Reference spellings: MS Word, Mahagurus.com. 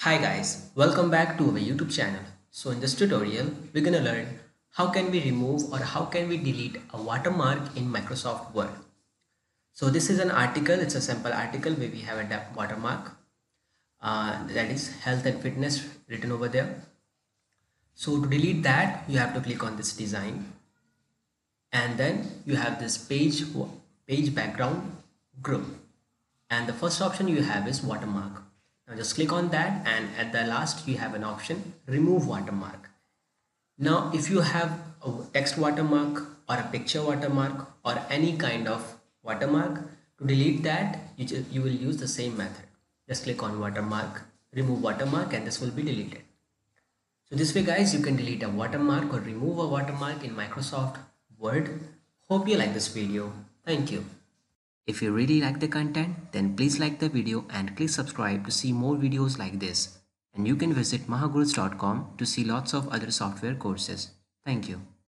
Hi guys, welcome back to our YouTube channel. So in this tutorial, we're gonna learn how can we remove or how can we delete a watermark in Microsoft Word. So this is an article, it's a sample article where we have a watermark that is health and fitness written over there. So to delete that, you have to click on this design and then you have this page background group and the first option you have is watermark. Now just click on that and at the last you have an option remove watermark. Now if you have a text watermark or a picture watermark or any kind of watermark, to delete that you will use the same method. Just click on watermark, remove watermark, and this will be deleted. So this way guys, you can delete a watermark or remove a watermark in Microsoft Word. Hope you like this video. Thank you. If you really like the content, then please like the video and click subscribe to see more videos like this. And you can visit Mahagurus.com to see lots of other software courses. Thank you.